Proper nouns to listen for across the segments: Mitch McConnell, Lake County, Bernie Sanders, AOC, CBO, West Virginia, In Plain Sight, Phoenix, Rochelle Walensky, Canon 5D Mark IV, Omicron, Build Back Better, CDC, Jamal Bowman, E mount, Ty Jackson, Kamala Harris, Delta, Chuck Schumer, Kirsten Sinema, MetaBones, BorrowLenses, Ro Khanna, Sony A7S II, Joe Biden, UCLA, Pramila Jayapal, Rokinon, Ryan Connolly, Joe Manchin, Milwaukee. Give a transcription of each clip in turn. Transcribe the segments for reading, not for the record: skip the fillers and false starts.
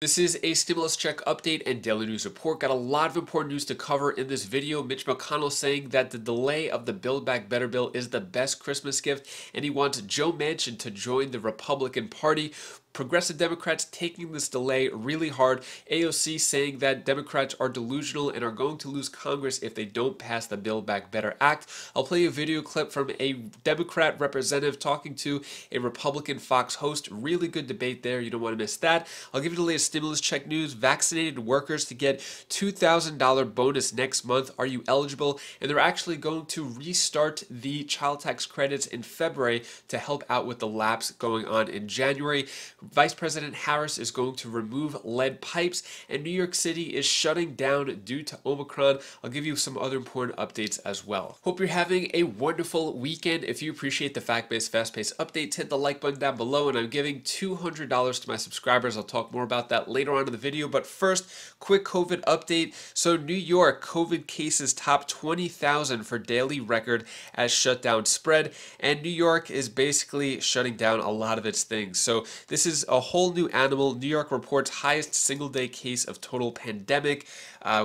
This is a stimulus check update and daily news report. Got a lot of important news to cover in this video. Mitch McConnell saying that the delay of the Build Back Better bill is the best Christmas gift, and he wants Joe Manchin to join the Republican Party. Progressive Democrats taking this delay really hard. AOC saying that Democrats are delusional and are going to lose Congress if they don't pass the Build Back Better Act. I'll play a video clip from a Democrat representative talking to a Republican Fox host. Really good debate there. You don't want to miss that. I'll give you the latest stimulus check news. Vaccinated workers to get $2,000 bonus next month. Are you eligible? And they're actually going to restart the child tax credits in February to help out with the lapse going on in January. Vice President Harris is going to remove lead pipes, and New York City is shutting down due to Omicron. I'll give you some other important updates as well. Hope you're having a wonderful weekend. If you appreciate the fact-based, fast-paced updates, hit the like button down below, and I'm giving $200 to my subscribers. I'll talk more about that later on in the video, but first, quick COVID update. So New York, COVID cases top 20,000 for daily record as shutdown spread, and New York is basically shutting down a lot of its things. So this is a whole new animal. New York reports highest single-day case of total pandemic.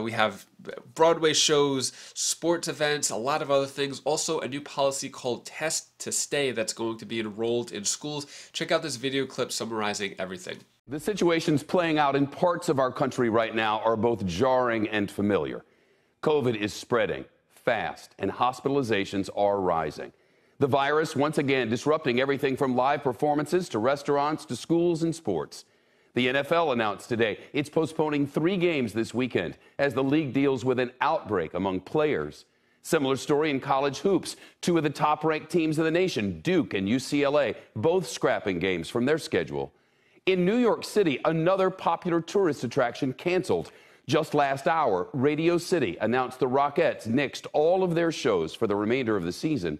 We have Broadway shows, sports events, a lot of other things. Also, a new policy called Test to Stay that's going to be enrolled in schools. Check out this video clip summarizing everything. The situations playing out in parts of our country right now are both jarring and familiar. COVID is spreading fast, and hospitalizations are rising. The virus, once again, disrupting everything from live performances to restaurants to schools and sports. The NFL announced today it's postponing 3 games this weekend as the league deals with an outbreak among players. Similar story in college hoops. 2 of the top-ranked teams in the nation, Duke and UCLA, both scrapping games from their schedule. In New York City, another popular tourist attraction canceled. Just last hour, Radio City announced the Rockettes nixed all of their shows for the remainder of the season.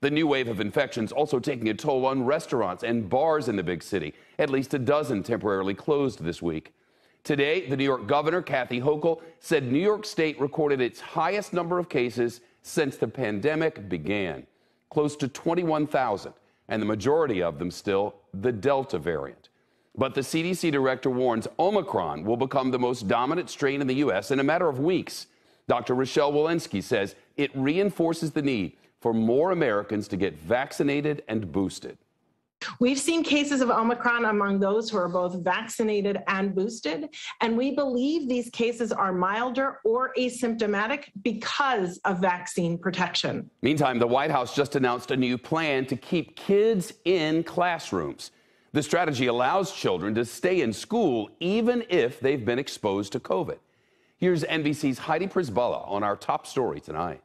The new wave of infections also taking a toll on restaurants and bars in the big city. At least a dozen temporarily closed this week. Today, the New York governor, Kathy Hochul, said New York State recorded its highest number of cases since the pandemic began. Close to 21,000, and the majority of them still the Delta variant. But the CDC director warns Omicron will become the most dominant strain in the U.S. in a matter of weeks. Dr. Rochelle Walensky says it reinforces the need for more Americans to get vaccinated and boosted. We've seen cases of Omicron among those who are both vaccinated and boosted, and we believe these cases are milder or asymptomatic because of vaccine protection. Meantime, the White House just announced a new plan to keep kids in classrooms. The strategy allows children to stay in school even if they've been exposed to COVID. Here's NBC's Heidi Przybyla on our top story tonight.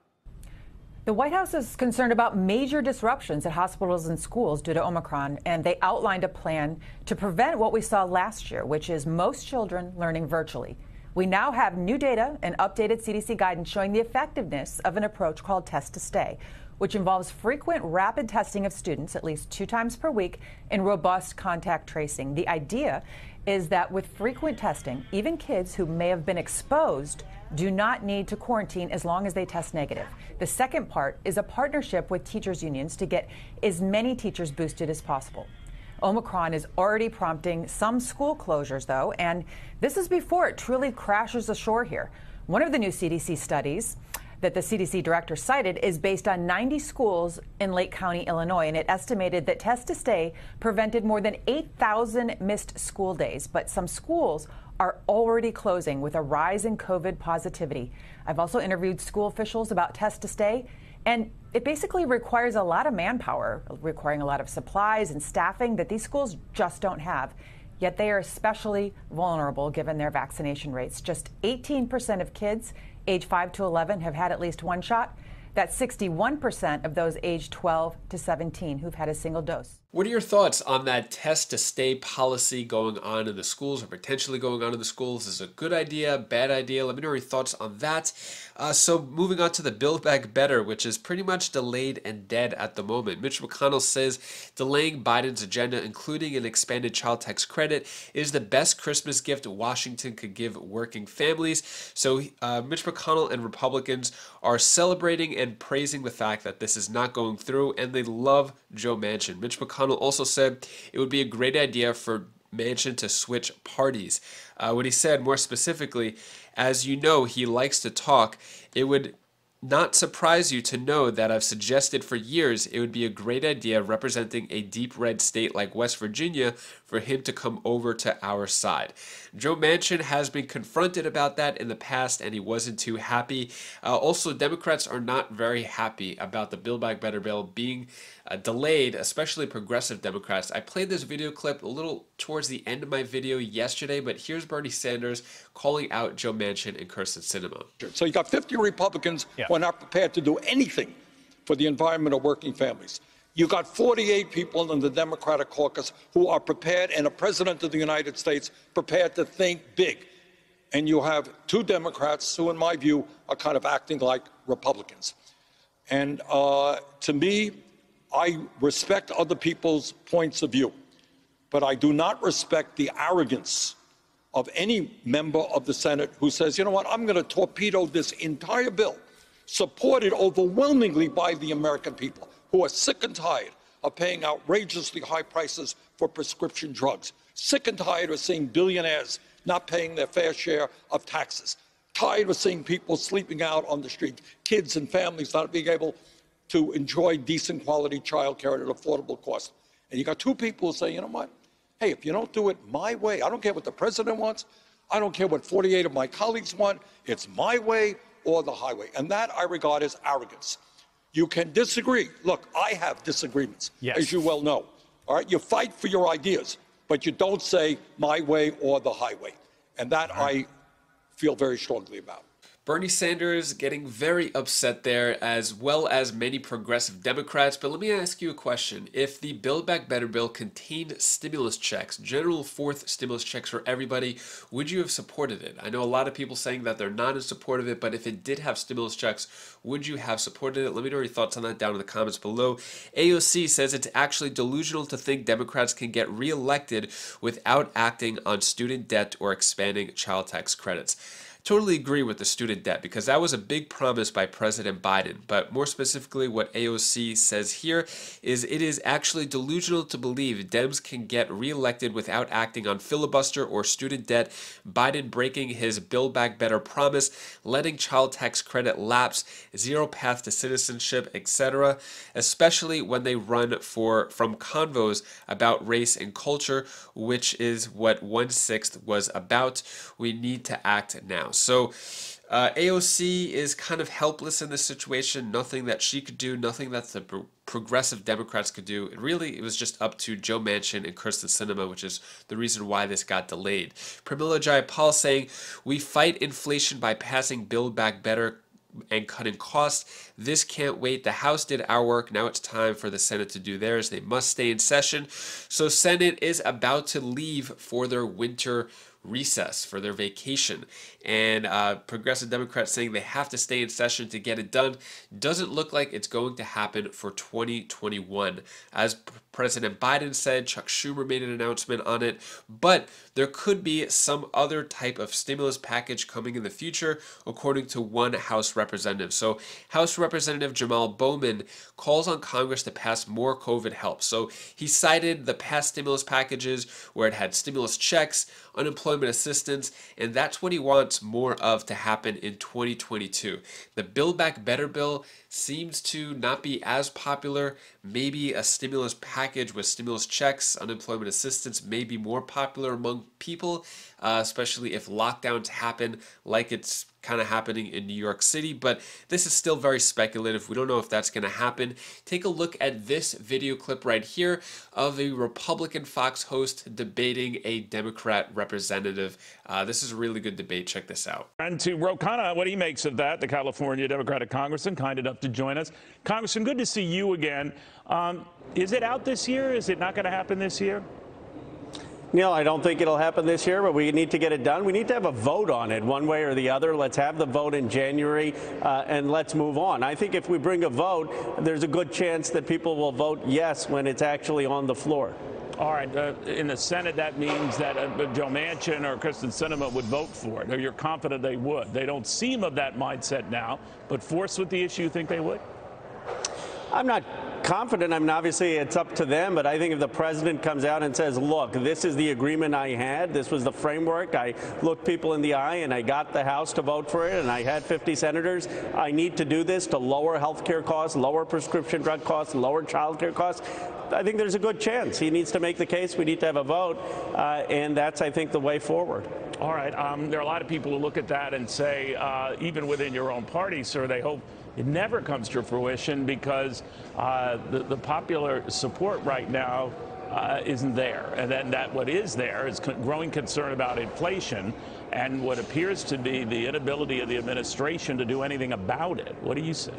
The White House is concerned about major disruptions at hospitals and schools due to Omicron, and they outlined a plan to prevent what we saw last year, which is most children learning virtually. We now have new data and updated CDC guidance showing the effectiveness of an approach called Test to Stay, which involves frequent rapid testing of students at least 2 times per week and robust contact tracing. The idea is that with frequent testing, even kids who may have been exposed do not need to quarantine as long as they test negative. The second part is a partnership with teachers' unions to get as many teachers boosted as possible. Omicron is already prompting some school closures, though, and this is before it truly crashes ashore here. One of the new CDC studies that the CDC director cited is based on 90 schools in Lake County, Illinois, and it estimated that Test to Stay prevented more than 8,000 missed school days, but some schools are already closing with a rise in COVID positivity. I've also interviewed school officials about Test to Stay, and it basically requires a lot of manpower, requiring a lot of supplies and staffing that these schools just don't have. Yet they are especially vulnerable given their vaccination rates. Just 18% of kids age 5 to 11 have had at least 1 shot. That's 61% of those aged 12 to 17 who've had a single dose. What are your thoughts on that Test to Stay policy going on in the schools, or potentially going on in the schools? Is it a good idea, bad idea? Let me know your thoughts on that. So moving on to the Build Back Better, which is pretty much delayed and dead at the moment. Mitch McConnell says delaying Biden's agenda, including an expanded child tax credit, is the best Christmas gift Washington could give working families. So Mitch McConnell and Republicans are celebrating and praising the fact that this is not going through, and they love Joe Manchin. Mitch McConnell also said it would be a great idea for Manchin to switch parties. What he said more specifically, as you know, he likes to talk. It would not surprise you to know that I've suggested for years it would be a great idea representing a deep red state like West Virginia for him to come over to our side. Joe Manchin has been confronted about that in the past and he wasn't too happy. Also, Democrats are not very happy about the Build Back Better bill being delayed, especially progressive Democrats. I played this video clip a little towards the end of my video yesterday, but here's Bernie Sanders calling out Joe Manchin and Kirsten Sinema. So you got 50 Republicans. Yeah. We're not prepared to do anything for the environment of working families. You got 48 people in the Democratic caucus who are prepared, and a president of the United States prepared to think big. And you have two Democrats who, in my view, are kind of acting like Republicans. And to me, I respect other people's points of view, but I do not respect the arrogance of any member of the Senate who says, you know what, I'm going to torpedo this entire bill, supported overwhelmingly by the American people, who are sick and tired of paying outrageously high prices for prescription drugs, sick and tired of seeing billionaires not paying their fair share of taxes, tired of seeing people sleeping out on the street, kids and families not being able to enjoy decent quality childcare at an affordable cost. And you got two people who say, you know what, hey, if you don't do it my way, I don't care what the president wants, I don't care what 48 of my colleagues want, it's my way or the highway. And that I regard as arrogance. You can disagree. Look, I have disagreements, yes, as you well know. All right, you fight for your ideas, but you don't say my way or the highway. And that I feel very strongly about. Bernie Sanders getting very upset there, as well as many progressive Democrats. But let me ask you a question. If the Build Back Better bill contained stimulus checks, general fourth stimulus checks for everybody, would you have supported it? I know a lot of people saying that they're not in support of it, but if it did have stimulus checks, would you have supported it? Let me know your thoughts on that down in the comments below. AOC says it's actually delusional to think Democrats can get reelected without acting on student debt or expanding child tax credits. Totally agree with the student debt, because that was a big promise by President Biden. But more specifically, what AOC says here is it is actually delusional to believe Dems can get reelected without acting on filibuster or student debt, Biden breaking his Build Back Better promise, letting child tax credit lapse, zero path to citizenship, etc., especially when they run from convos about race and culture, which is what 1/6 was about. We need to act now. So AOC is kind of helpless in this situation. Nothing that she could do, nothing that the progressive Democrats could do. It was just up to Joe Manchin and Kirsten Sinema, which is the reason why this got delayed. Pramila Jayapal saying, we fight inflation by passing Build Back Better and cutting costs. This can't wait. The House did our work. Now it's time for the Senate to do theirs. They must stay in session. So Senate is about to leave for their winter recess, for their vacation, and progressive Democrats saying they have to stay in session to get it done. Doesn't look like it's going to happen for 2021. As President Biden said, Chuck Schumer made an announcement on it, but there could be some other type of stimulus package coming in the future, according to one House representative. So House Representative Jamal Bowman calls on Congress to pass more COVID help. So he cited the past stimulus packages where it had stimulus checks, unemployment assistance, and that's what he wants more of to happen in 2022. The Build Back Better bill seems to not be as popular. Maybe a stimulus package with stimulus checks, unemployment assistance may be more popular among people, especially if lockdowns happen like it's kind of happening in New York City. But this is still very speculative. We don't know if that's going to happen. Take a look at this video clip right here of a Republican Fox host debating a Democrat representative. This is a really good debate. Check this out. And to Ro Khanna, what he makes of that, the California Democratic congressman, kind enough to join us. Congressman, good to see you again. Is it out this year? Is it not going to happen this year? Neil, I don't think it'll happen this year, but we need to get it done. We need to have a vote on it one way or the other. Let's have the vote in January and let's move on. I think if we bring a vote, there's a good chance that people will vote yes when it's actually on the floor. All right. In the Senate, that means that Joe Manchin or Kirsten Sinema would vote for it. Or you're confident they would. They don't seem of that mindset now, but forced with the issue, you think they would? I'm not confident. I mean, obviously it's up to them, but I think if the president comes out and says, look, this is the agreement I had, this was the framework, I looked people in the eye and I got the House to vote for it and I had 50 senators, I need to do this to lower health care costs, lower prescription drug costs, lower child care costs, I think there's a good chance he needs to make the case. We need to have a vote, and that's, I think, the way forward. All right. There are a lot of people who look at that and say, even within your own party, sir, they hope it never comes to fruition because the popular support right now isn't there. And then that what is there is growing concern about inflation and what appears to be the inability of the administration to do anything about it. What do you say?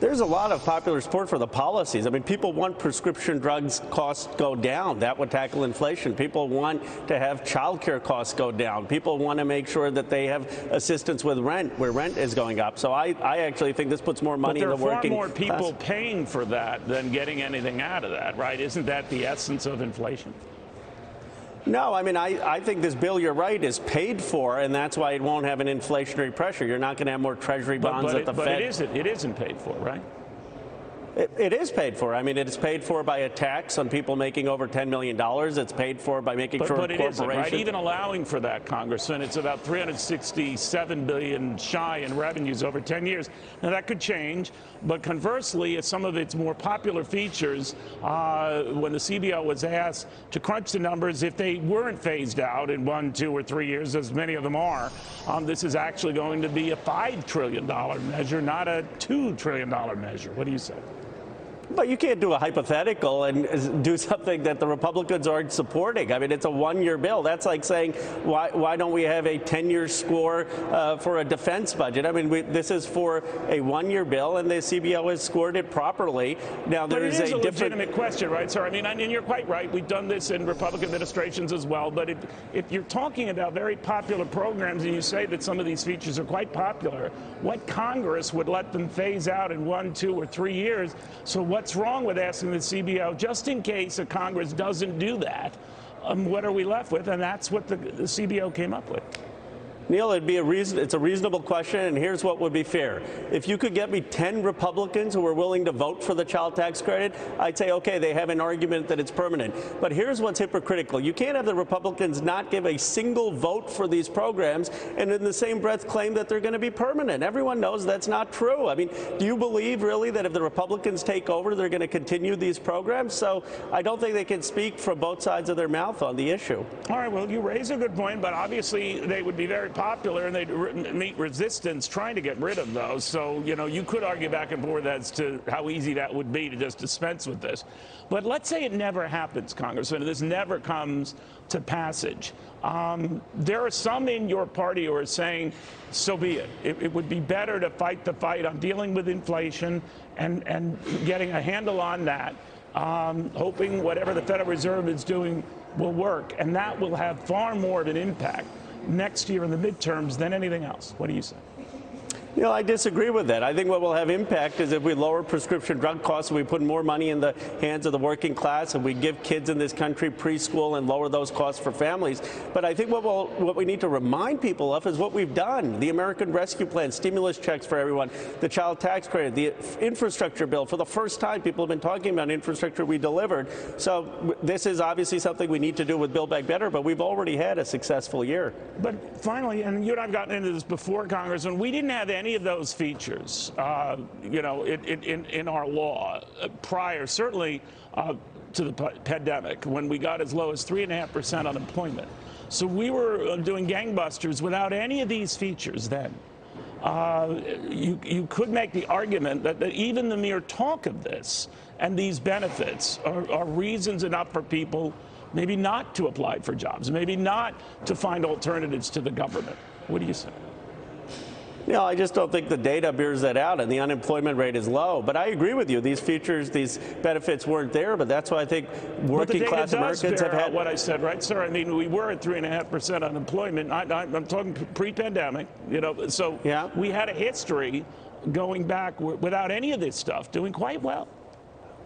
There's a lot of popular support for the policies. I mean, people want prescription drugs costs go down. That would tackle inflation. People want to have child care costs go down. People want to make sure that they have assistance with rent, where rent is going up. So I actually think this puts more money in the working class. But there are far more people paying for that than getting anything out of that, right? Isn't that the essence of inflation? No, I mean, I think this bill, you're right, is paid for, and that's why it won't have an inflationary pressure. You're not going to have more Treasury bonds at the Fed. But it isn't paid for, right? It is paid for. I mean, it is paid for by a tax on people making over $10 million. It's paid for by making sure corporations. But it isn't, right? Even allowing for that, Congressman, it's about $367 billion shy in revenues over 10 years. Now, that could change. But conversely, as some of its more popular features, when the CBO was asked to crunch the numbers, if they weren't phased out in 1, 2, or 3 years, as many of them are, this is actually going to be a $5 trillion measure, not a $2 trillion measure. What do you say? But you can't do a hypothetical and do something that the Republicans aren't supporting. I mean, it's a one-year bill. That's like saying, why don't we have a 10-year score for a defense budget? I mean, this is for a one-year bill, and the CBO has scored it properly. Now, there is a legitimate question, right, sir? I mean, you're quite right. We've done this in Republican administrations as well. But if you're talking about very popular programs and you say that some of these features are quite popular, what Congress would let them phase out in 1, 2, or 3 years? So what's wrong with asking the CBO, just in case a Congress doesn't do that, what are we left with? And that's what the CBO came up with. Neil, it'd be it's a reasonable question, and here's what would be fair. If you could get me 10 Republicans who were willing to vote for the child tax credit, I'd say, okay, they have an argument that it's permanent. But here's what's hypocritical. You can't have the Republicans not give a single vote for these programs and in the same breath claim that they're going to be permanent. Everyone knows that's not true. I mean, do you believe really that if the Republicans take over, they're going to continue these programs? So I don't think they can speak from both sides of their mouth on the issue. All right, well, you raise a good point, but obviously they would be very popular and they'd meet resistance trying to get rid of those. So, you know, you could argue back and forth as to how easy that would be to just dispense with this. But let's say it never happens, Congressman, and this never comes to passage. There are some in your party who are saying, so be it. It would be better to fight the fight on dealing with inflation and getting a handle on that, hoping whatever the Federal Reserve is doing will work. And that will have far more of an impact next year in the midterms than anything else. What do you say? You know, I disagree with that. I think what will have impact is if we lower prescription drug costs, we put more money in the hands of the working class, and we give kids in this country preschool and lower those costs for families. But I think what we need to remind people of is what we've done. The American Rescue Plan, stimulus checks for everyone, the child tax credit, the infrastructure bill. For the first time, people have been talking about infrastructure we delivered. So this is obviously something we need to do with Build Back Better, but we've already had a successful year. But finally, and you and I have gotten into this before, Congressman, we didn't have any of those features, you know, in our law prior, certainly to the pandemic, when we got as low as 3.5% unemployment. So we were doing gangbusters without any of these features then. You could make the argument that even the mere talk of this and these benefits are reasons enough for people maybe not to apply for jobs, maybe not to find alternatives to the government. What do you say? You know, I just don't think the data bears that out, and the unemployment rate is low. But I agree with you. These features, these benefits weren't there, but that's why I think working-class Americans have had what I said, right, sir? I mean, we were at 3.5% unemployment. I'm talking pre-pandemic, you know. So yeah, we had a history going back without any of this stuff, doing quite well.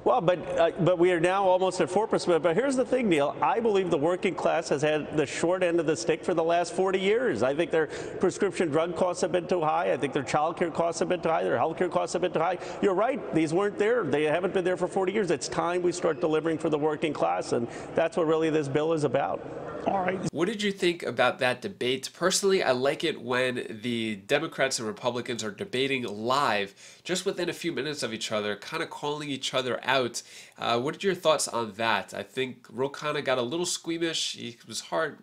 Well, but we are now almost at 4%. But here's the thing, Neil. I believe the working class has had the short end of the stick for the last 40 years. I think their prescription drug costs have been too high. I think their child care costs have been too high. Their health care costs have been too high. You're right. These weren't there. They haven't been there for 40 years. It's time we start delivering for the working class. And that's what really this bill is about. All right. What did you think about that debate? Personally, I like it when the Democrats and Republicans are debating live, just within a few minutes of each other, kind of calling each other out. What are your thoughts on that? I think Ro Khanna got a little squeamish. He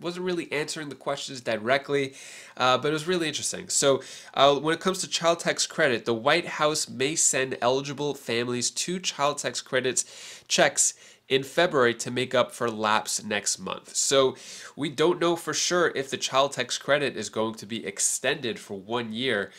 wasn't really answering the questions directly, but it was really interesting. So when it comes to child tax credit, the White House may send eligible families two child tax credits checks in February to make up for lapse next month. So we don't know for sure if the child tax credit is going to be extended for 1 year,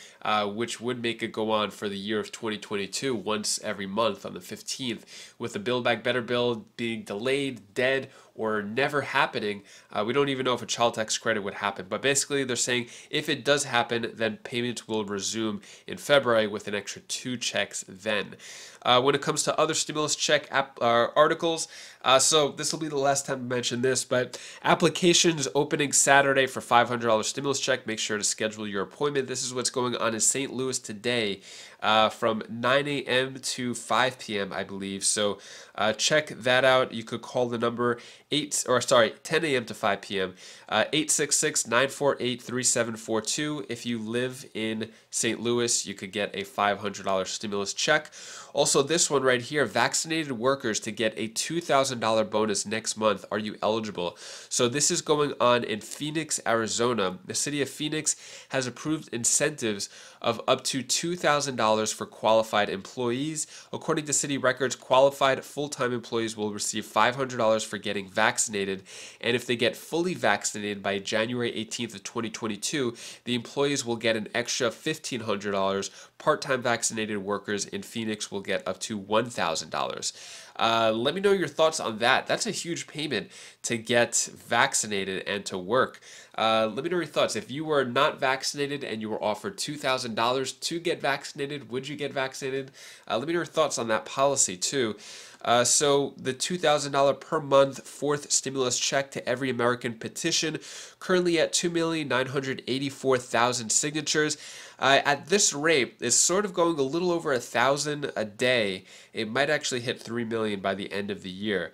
which would make it go on for the year of 2022 once every month on the 15th. With the Build Back Better bill being delayed, dead, or never happening, we don't even know if a child tax credit would happen. But basically they're saying if it does happen, then payments will resume in February with an extra two checks then. When it comes to other stimulus check articles, so this will be the last time I mention this, but applications opening Saturday for $500 stimulus check. Make sure to schedule your appointment. This is what's going on in St. Louis today from 9 a.m. to 5 p.m., I believe. So check that out. You could call the number 10 a.m. to 5 p.m., 866-948-3742. If you live in St. Louis, you could get a $500 stimulus check. Also, this one right here, vaccinated workers to get a $2,000 bonus next month. Are you eligible? So this is going on in Phoenix, Arizona. The city of Phoenix has approved incentives of up to $2,000 for qualified employees. According to city records, qualified full-time employees will receive $500 for getting vaccinated, and if they get fully vaccinated by January 18th of 2022, the employees will get an extra $1,500. Part-time vaccinated workers in Phoenix will get up to $1,000. Let me know your thoughts on that. That's a huge payment to get vaccinated and to work. Let me know your thoughts. If you were not vaccinated and you were offered $2,000 to get vaccinated, would you get vaccinated? Let me know your thoughts on that policy too. So the $2,000 per month fourth stimulus check to every American petition, currently at 2,984,000 signatures. At this rate, it's sort of going a little over 1,000 a day. It might actually hit 3 million by the end of the year,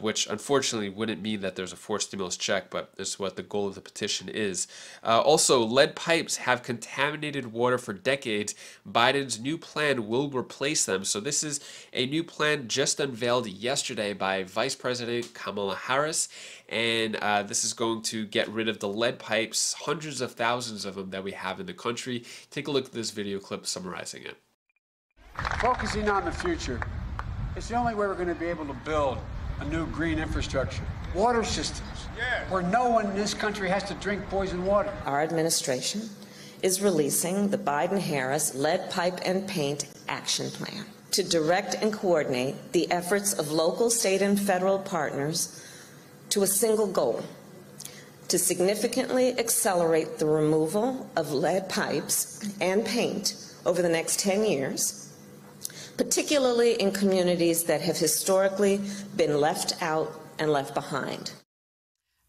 which unfortunately wouldn't mean that there's a fourth stimulus check, but it's what the goal of the petition is. Also, lead pipes have contaminated water for decades. Biden's new plan will replace them. So this is a new plan just unveiled yesterday by Vice President Kamala Harris, and this is going to get rid of the lead pipes, hundreds of thousands of them that we have in the country. Take a look at this video clip summarizing it. Focusing on the future, it's the only way we're going to be able to build a new green infrastructure. Water systems, where no one in this country has to drink poison water. Our administration is releasing the Biden-Harris Lead Pipe and Paint Action Plan to direct and coordinate the efforts of local, state, and federal partners to a single goal: to significantly accelerate the removal of lead pipes and paint over the next 10 years, particularly in communities that have historically been left out and left behind.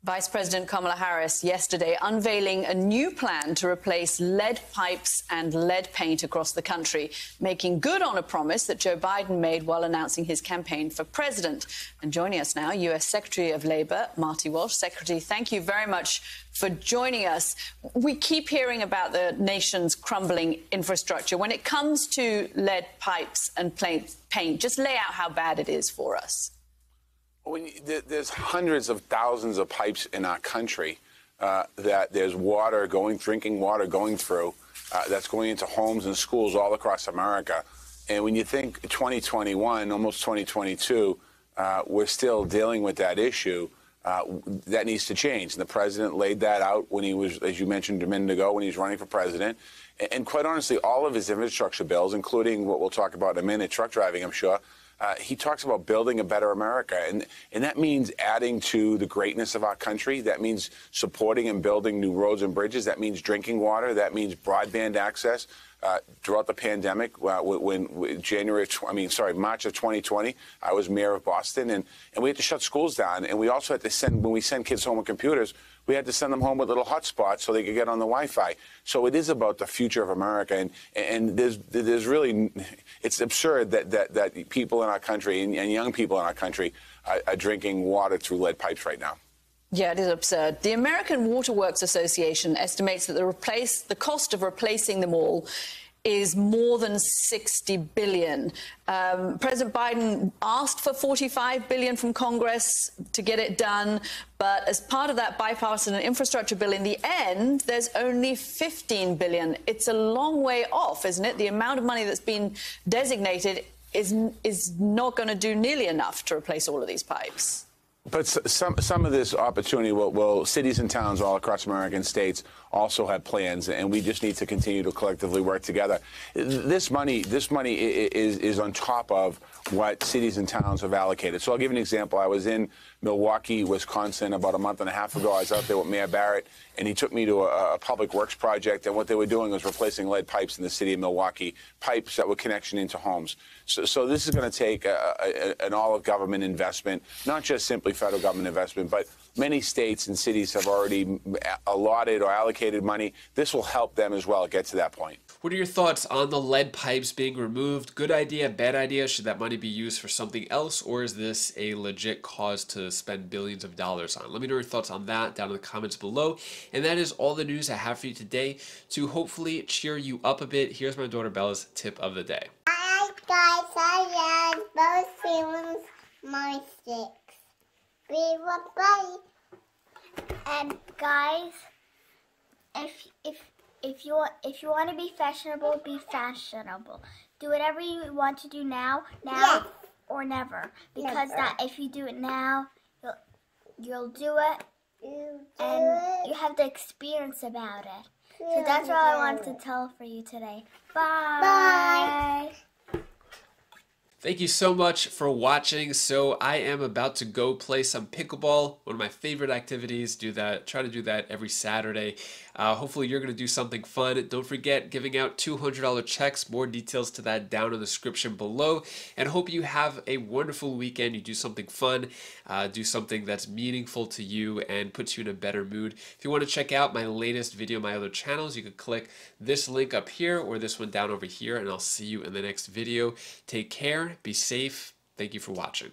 Vice President Kamala Harris yesterday unveiling a new plan to replace lead pipes and lead paint across the country, making good on a promise that Joe Biden made while announcing his campaign for president. And joining us now, U.S. Secretary of Labor, Marty Walsh. Secretary, thank you very much for joining us. We keep hearing about the nation's crumbling infrastructure. When it comes to lead pipes and paint, just lay out how bad it is for us. There's hundreds of thousands of pipes in our country that there's water going, drinking water going through, that's going into homes and schools all across America. And when you think 2021, almost 2022, we're still dealing with that issue. That needs to change. And the president laid that out when he was, as you mentioned a minute ago, when he was running for president. And quite honestly, all of his infrastructure bills, including what we'll talk about in a minute, truck driving, I'm sure, He talks about building a better America, and that means adding to the greatness of our country. That means supporting and building new roads and bridges. That means drinking water. That means broadband access. Throughout the pandemic, when March of 2020, I was mayor of Boston, and we had to shut schools down, and we also had to when we send kids home with computers, we had to send them home with little hotspots so they could get on the Wi-Fi. So it is about the future of America, and there's really, it's absurd that people in our country and young people in our country are drinking water through lead pipes right now. Yeah, it is absurd. The American Waterworks Association estimates that the cost of replacing them all is more than $60 billion. President Biden asked for $45 billion from Congress to get it done, but as part of that bipartisan infrastructure bill, in the end, there's only $15 billion. It's a long way off, isn't it? The amount of money that's been designated is not going to do nearly enough to replace all of these pipes. But some of this opportunity will cities and towns all across America and states also have plans, and we just need to continue to collectively work together. This money is on top of what cities and towns have allocated. So I'll give you an example. I was in Milwaukee, Wisconsin about a month and a half ago. I was out there with Mayor Barrett, and he took me to a public works project, and what they were doing was replacing lead pipes in the city of Milwaukee, pipes that were connection into homes. So this is going to take an all-of-government investment, not just simply federal government investment, but many states and cities have already allotted or allocated money. This will help them as well get to that point. What are your thoughts on the lead pipes being removed? Good idea, bad idea? Should that money be used for something else, or is this a legit cause to spend billions of dollars on? Let me know your thoughts on that down in the comments below. And that is all the news I have for you today to hopefully cheer you up a bit. Here's my daughter Bella's tip of the day. I like guys, I like both feelings, my sticks. We will play. And guys, if you want to be fashionable, be fashionable. Do whatever you want to do now, yes, or never. Because never. That if you do it now, you'll do it, and you have the experience about it. So that's all I wanted to tell for you today. Bye. Bye. Thank you so much for watching. So I am about to go play some pickleball, one of my favorite activities. Try to do that every Saturday. Hopefully you're going to do something fun. Don't forget, giving out $200 checks, more details to that down in the description below. And hope you have a wonderful weekend. You do something fun, do something that's meaningful to you and puts you in a better mood. If you want to check out my latest video, my other channels, you can click this link up here or this one down over here, and I'll see you in the next video. Take care. Be safe. Thank you for watching.